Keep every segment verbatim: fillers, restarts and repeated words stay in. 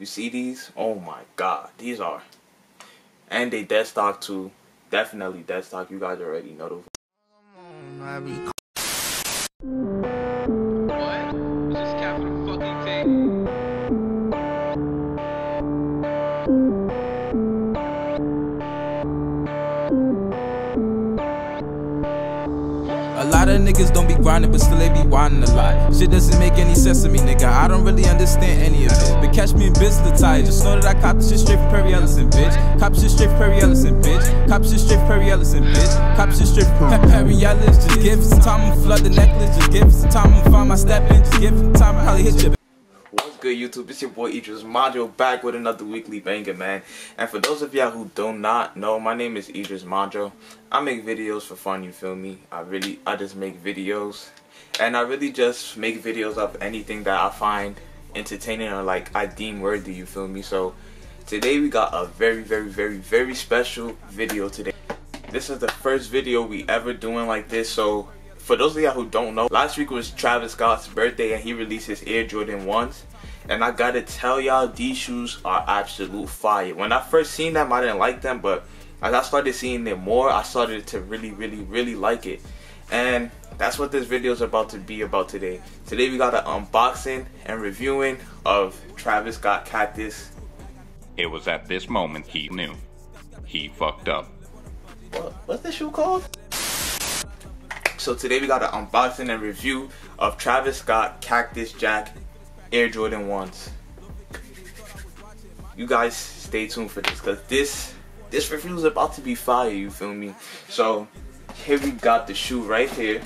You see these? Oh my god, these are. And they dead stock too. Definitely dead stock. You guys already know the. A lot of niggas don't be grinding, but still they be whining a lot. Shit doesn't make any sense to me, nigga. I don't really understand any of it. But catch me in business attire. Just know that I cop this shit straight from Perry Ellison, bitch. Cop shit straight from Perry Ellison, bitch. Cop shit straight from Perry Ellison, bitch. Cop shit straight from Perry Ellison. Just give it some time, I'ma flood the necklace. Just give it some time, I'ma find my step in. Just give it some time, I'll probably hit you. What's good, YouTube? It's your boy Idris Majo back with another weekly banger, man. And for those of y'all who do not know, my name is Idris Majo. I make videos for fun, you feel me? I really, I just make videos. And I really just make videos of anything that I find entertaining or like I deem worthy, you feel me? So today we got a very, very, very, very special video today. This is the first video we ever doing like this, so for those of y'all who don't know, last week was Travis Scott's birthday and he released his Air Jordan ones. And I gotta tell y'all, these shoes are absolute fire. When I first seen them, I didn't like them, but as I started seeing them more, I started to really, really, really like it. And that's what this video is about to be about today. Today we got an unboxing and reviewing of Travis Scott Cactus. It was at this moment he knew. He fucked up. What, what's this shoe called? So today we got an unboxing and review of Travis Scott Cactus Jack Air Jordan ones. You guys stay tuned for this because this this review is about to be fire, you feel me? So here we got the shoe right here.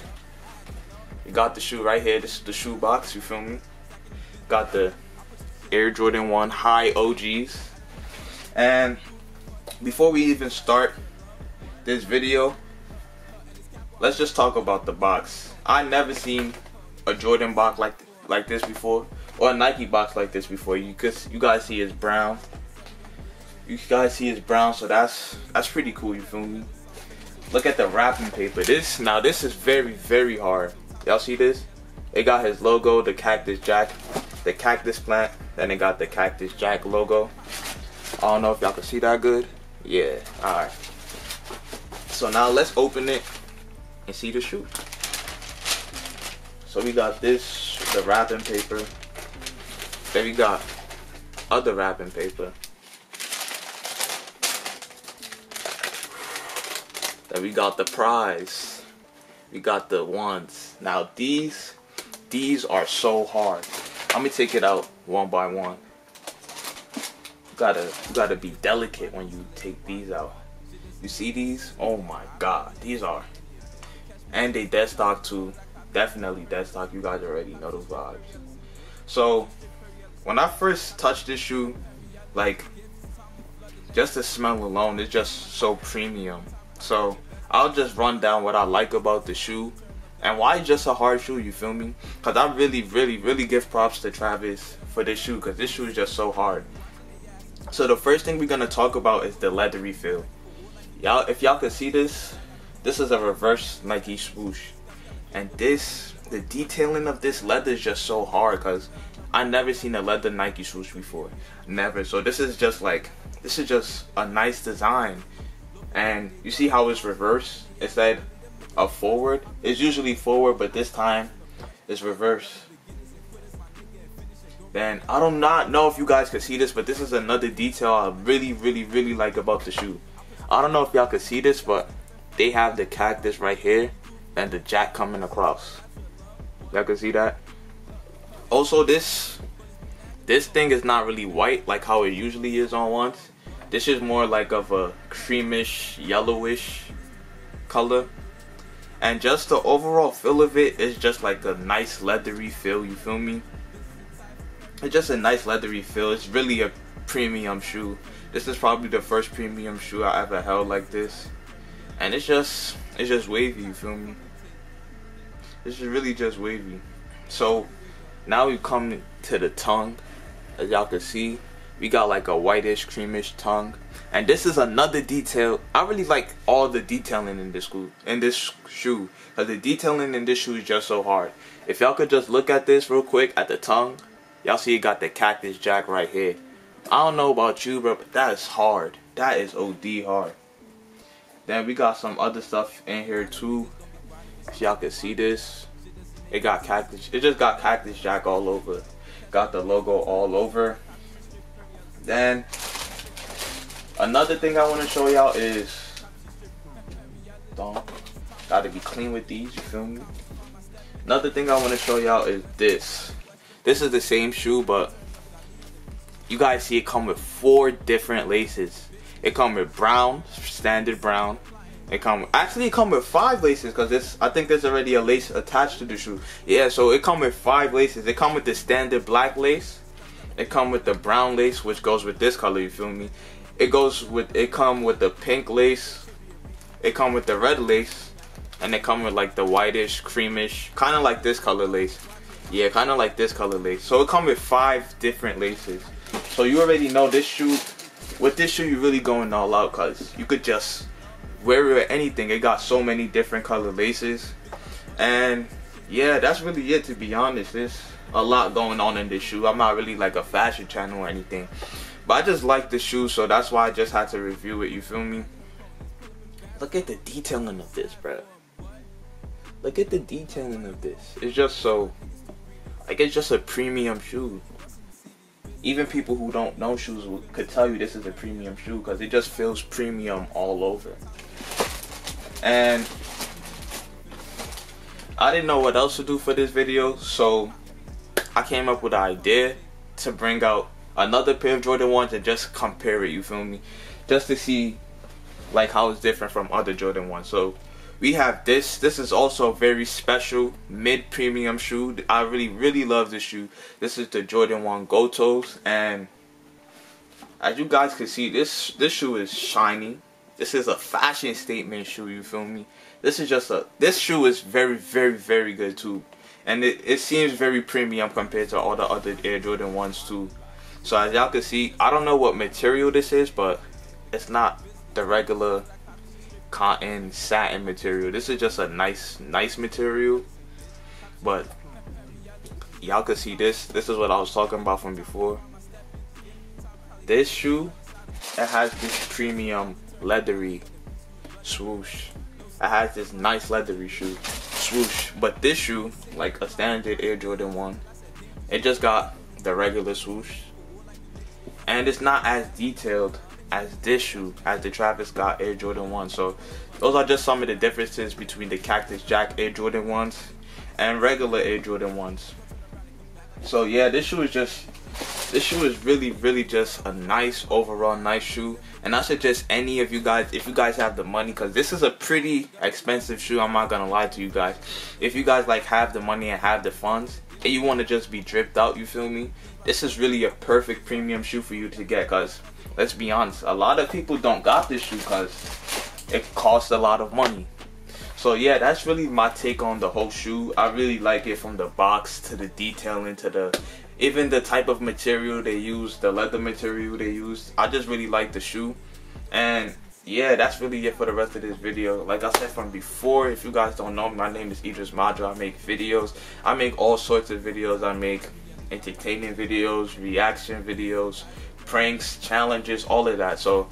We got the shoe right here. This is the shoe box, you feel me? Got the Air Jordan one high O Gs. And before we even start this video, let's just talk about the box. I never seen a Jordan box like th like this before, or a Nike box like this before. You could, you guys see it's brown. You guys see it's brown, so that's that's pretty cool. You feel me? Look at the wrapping paper. This now this is very very hard. Y'all see this? It got his logo, the Cactus Jack, the cactus plant. Then it got the Cactus Jack logo. I don't know if y'all can see that good. Yeah. All right. So now let's open it and see the shoe. So we got this, the wrapping paper. Then we got other wrapping paper. Then we got the prize. We got the ones. Now these, these are so hard. Let me take it out one by one. You gotta, you gotta be delicate when you take these out. You see these? Oh my god, these are. And they dead stock too. Definitely dead stock. You guys already know those vibes. So when I first touched this shoe, like just the smell alone, it's just so premium. So I'll just run down what I like about the shoe and why it's just a hard shoe, you feel me? Cause I really, really, really give props to Travis for this shoe, cause this shoe is just so hard. So the first thing we're gonna talk about is the leathery feel. Y'all, if y'all could see this, this is a reverse Nike swoosh, and this, the detailing of this leather is just so hard because I never seen a leather Nike swoosh before, never. So this is just like, this is just a nice design, and you see how it's reverse instead of forward. It's usually forward, but this time it's reverse. Then I do not know if you guys could see this, but this is another detail I really, really, really like about the shoe. I don't know if y'all could see this, but they have the cactus right here and the jack coming across. Y'all can see that. Also, this this thing is not really white like how it usually is on ones. This is more like of a creamish, yellowish color. And just the overall feel of it is just like a nice leathery feel, you feel me? It's just a nice leathery feel. It's really a premium shoe. This is probably the first premium shoe I ever held like this. And it's just, it's just wavy, you feel me? It's just really just wavy. So now we come to the tongue. As y'all can see, we got like a whitish, creamish tongue. And this is another detail. I really like all the detailing in this shoe, in this shoe. Cause the detailing in this shoe is just so hard. If y'all could just look at this real quick at the tongue, y'all see it got the Cactus Jack right here. I don't know about you, bro, but that is hard. That is O D hard. Then we got some other stuff in here too. If y'all can see this, it got Cactus. It just got Cactus Jack all over. Got the logo all over. Then another thing I want to show y'all is, don't gotta be clean with these. You feel me? Another thing I want to show y'all is this. This is the same shoe, but you guys see it come with four different laces. It come with brown, standard brown. It come actually it come with five laces, cause it's I think there's already a lace attached to the shoe. Yeah, so it come with five laces. It come with the standard black lace. It come with the brown lace, which goes with this color. You feel me? It goes with it come with the pink lace. It come with the red lace, and it come with like the whitish, creamish, kind of like this color lace. Yeah, kind of like this color lace. So it come with five different laces. So you already know this shoe. With this shoe, you really going all out, cause you could just wear it with anything. It got so many different color laces, and yeah, that's really it. To be honest, there's a lot going on in this shoe. I'm not really like a fashion channel or anything, but I just like the shoe, so that's why I just had to review it. You feel me? Look at the detailing of this, bro. Look at the detailing of this. It's just so, like, it's just a premium shoe. Even people who don't know shoes could tell you this is a premium shoe, because it just feels premium all over. And I didn't know what else to do for this video, so I came up with the idea to bring out another pair of Jordan ones and just compare it, you feel me? Just to see like how it's different from other Jordan ones. So we have this. This is also a very special mid-premium shoe. I really, really love this shoe. This is the Jordan one Gotos. And as you guys can see, this this shoe is shiny. This is a fashion statement shoe, you feel me? This is just a, this shoe is very, very, very good too. And it, it seems very premium compared to all the other Air Jordan ones too. So as y'all can see, I don't know what material this is, but it's not the regular cotton satin material. This is just a nice nice material, but y'all could see this. This is what I was talking about from before. This shoe, it has this premium leathery swoosh. It has this nice leathery shoe swoosh, but this shoe, like a standard Air Jordan one, it just got the regular swoosh, and it's not as detailed as this shoe, as the Travis Scott Air Jordan one. So those are just some of the differences between the Cactus Jack Air Jordan ones and regular Air Jordan ones. So yeah, this shoe is just, this shoe is really, really just a nice, overall nice shoe. And I suggest any of you guys, if you guys have the money, because this is a pretty expensive shoe, I'm not gonna lie to you guys. If you guys like have the money and have the funds, and you wanna just be dripped out, you feel me? This is really a perfect premium shoe for you to get, cause let's be honest, a lot of people don't got this shoe because it costs a lot of money. So yeah, that's really my take on the whole shoe. I really like it, from the box to the detailing to the, even the type of material they use, the leather material they use. I just really like the shoe. And yeah, that's really it for the rest of this video. Like I said from before, if you guys don't know me, my name is Idris Majo. I make videos. I make all sorts of videos. I make entertaining videos, reaction videos, pranks, challenges, all of that. So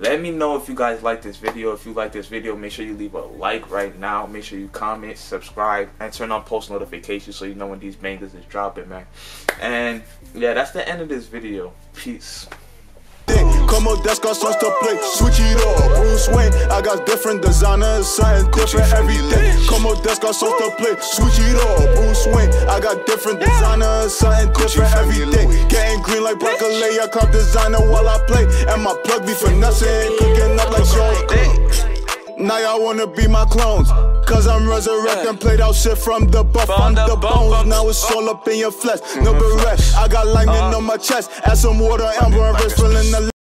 let me know if you guys like this video. If you like this video, make sure you leave a like right now. Make sure you comment, subscribe, and turn on post notifications so you know when these bangers is dropping, man. And yeah, that's the end of this video. Peace. Come on, desk, got songs to play. Switch it up, Bruce Wayne. I got different designers, something different every day. Come on, desk, got songs to play. Switch it up, Bruce Wayne. I got different designers, something different every day. Getting green like broccoli, I cop designer while I play. And my plug be finessing, cooking up like Sean. Now y'all wanna be my clones, cause I'm resurrecting, played out shit from the buff, I'm the bones. Now it's all up in your flesh, no bereft. I got lightning on my chest, add some water, amber and wrist, filling the